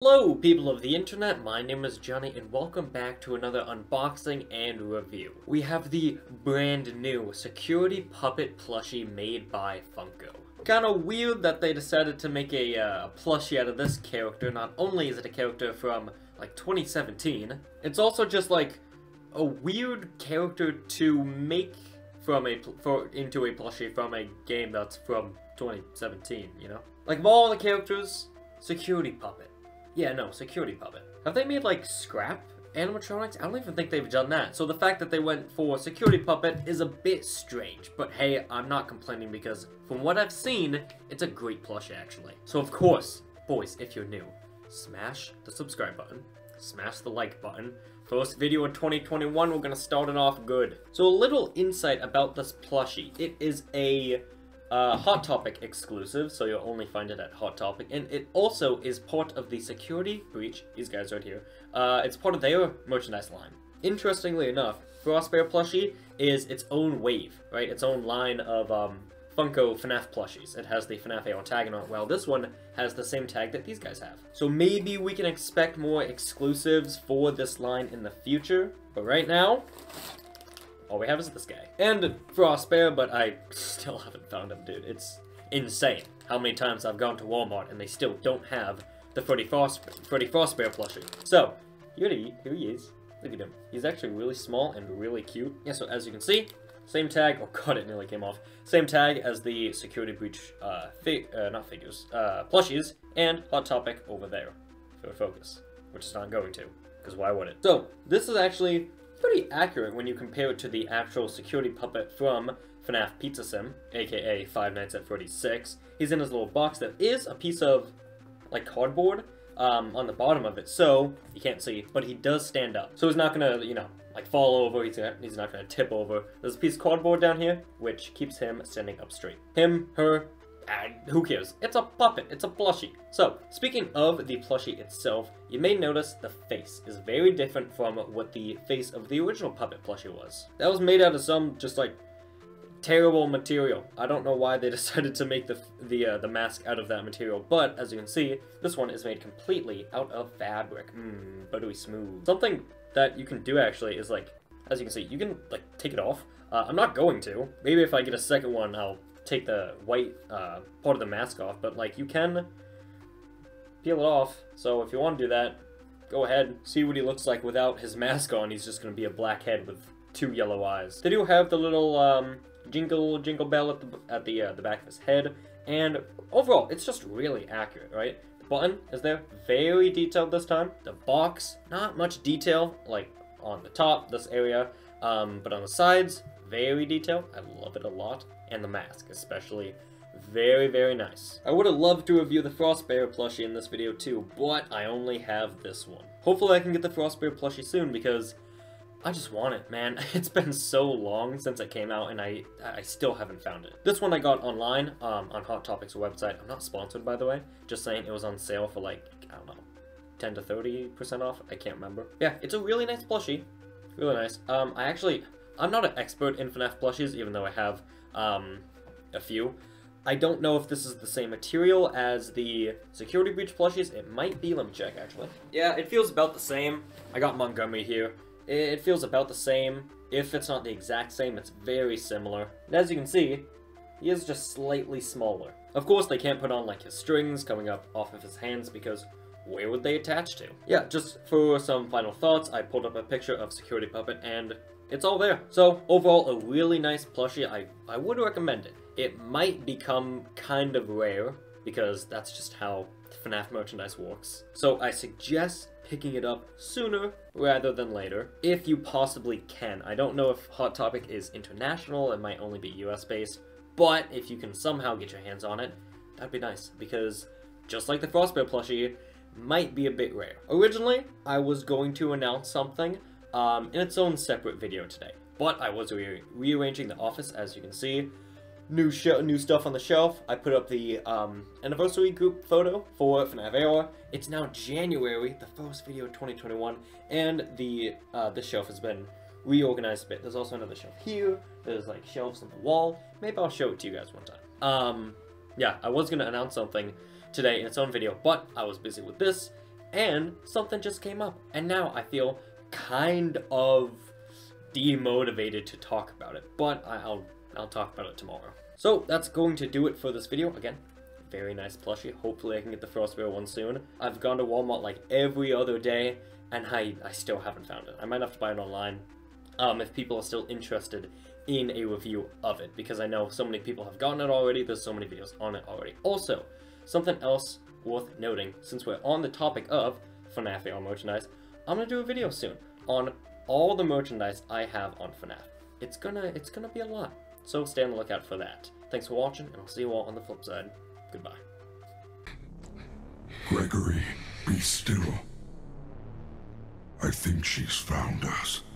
Hello people of the internet, my name is Johnny and welcome back to another unboxing and review. We have the brand new Security Puppet plushie made by Funko. Kinda weird that they decided to make a plushie out of this character. Not only is it a character from like 2017, it's also just like a weird character to make into a plushie from a game that's from 2017, you know? Like, of all the characters, Security Puppet. Yeah, no, Security Puppet. Have they made, like, scrap animatronics? I don't even think they've done that. So the fact that they went for Security Puppet is a bit strange. But hey, I'm not complaining because from what I've seen, it's a great plush, actually. So of course, boys, if you're new, smash the subscribe button. Smash the like button. First video in 2021, we're gonna start it off good. So a little insight about this plushie. It is a Hot Topic exclusive, so you'll only find it at Hot Topic, and it also is part of the Security Breach, these guys right here, it's part of their merchandise line. Interestingly enough, Frostbear plushie is its own wave, right, its own line of Funko FNAF plushies. It has the FNAF AR tag on it, while this one has the same tag that these guys have. So maybe we can expect more exclusives for this line in the future, but right now, all we have is this guy. And Frostbear, but I still haven't found him, dude. It's insane how many times I've gone to Walmart and they still don't have the Freddy Frostbear plushie. So, here he is. Look at him. He's actually really small and really cute. Yeah, so as you can see, same tag. Oh god, it nearly came off. Same tag as the Security Breach, plushies, and Hot Topic over there for focus, which it's not going to, because why would it? So, this is actually pretty accurate when you compare it to the actual Security Puppet from FNAF Pizza Sim, aka Five Nights at 46. He's in his little box that is a piece of, like, cardboard on the bottom of it, so you can't see, but he does stand up. So he's not gonna, you know, like, fall over, he's not gonna tip over. There's a piece of cardboard down here, which keeps him standing up straight. Him, her, who cares? It's a puppet, it's a plushie. So, speaking of the plushie itself, you may notice the face is very different from what the face of the original puppet plushie was. That was made out of some just like terrible material. I don't know why they decided to make the mask out of that material, but as you can see, this one is made completely out of fabric. Buttery smooth. Something that you can do actually is, like, as you can see, you can, like, take it off. I'm not going to. Maybe if I get a second one, I'll take the white part of the mask off, but, like, you can peel it off, so if you want to do that, go ahead, see what he looks like without his mask on. He's just gonna be a black head with two yellow eyes. They do have the little jingle bell at the back of his head, and overall, it's just really accurate, right? The button is there, very detailed this time. The box, not much detail, like, on the top, this area, but on the sides, very detailed. I love it a lot. And the mask, especially. Very, very nice. I would have loved to review the Frostbear plushie in this video too, but I only have this one. Hopefully I can get the Frostbear plushie soon because I just want it, man. It's been so long since it came out and I still haven't found it. This one I got online on Hot Topic's website. I'm not sponsored, by the way. Just saying, it was on sale for, like, I don't know, 10 to 30% off? I can't remember. Yeah, it's a really nice plushie. Really nice. I'm not an expert in FNAF plushies, even though I have a few. I don't know if this is the same material as the Security Breach plushies. It might be. Let me check, actually. Yeah, it feels about the same. I got Montgomery here. It feels about the same. If it's not the exact same, it's very similar. And as you can see, he is just slightly smaller. Of course, they can't put on, like, his strings coming up off of his hands because where would they attach to? Yeah, just for some final thoughts, I pulled up a picture of Security Puppet and it's all there. So, overall, a really nice plushie. I would recommend it. It might become kind of rare, because that's just how FNAF merchandise works. So, I suggest picking it up sooner rather than later, if you possibly can. I don't know if Hot Topic is international, it might only be US-based, but if you can somehow get your hands on it, that'd be nice, because just like the Frostbear plushie, might be a bit rare. Originally, I was going to announce something in its own separate video today, but I was rearranging the office, as you can see. New stuff on the shelf. I put up the anniversary group photo for FNAF AR. It's now January, the first video of 2021, and the shelf has been reorganized a bit. There's also another shelf here. There's, like, shelves on the wall. Maybe I'll show it to you guys one time. Yeah, I was gonna announce something today in its own video, but I was busy with this, and something just came up, and now I feel kind of demotivated to talk about it, but I'll talk about it tomorrow. So that's going to do it for this video. Again, very nice plushie. Hopefully I can get the Frostbear one soon. I've gone to Walmart like every other day, and I still haven't found it. I might have to buy it online if people are still interested in a review of it, because I know so many people have gotten it already. There's so many videos on it already. Also, something else worth noting, since we're on the topic of FNAF AR merchandise, I'm gonna do a video soon on all the merchandise I have on FNAF. It's gonna be a lot, so stay on the lookout for that. Thanks for watching, and I'll see you all on the flip side. Goodbye. Gregory, be still. I think she's found us.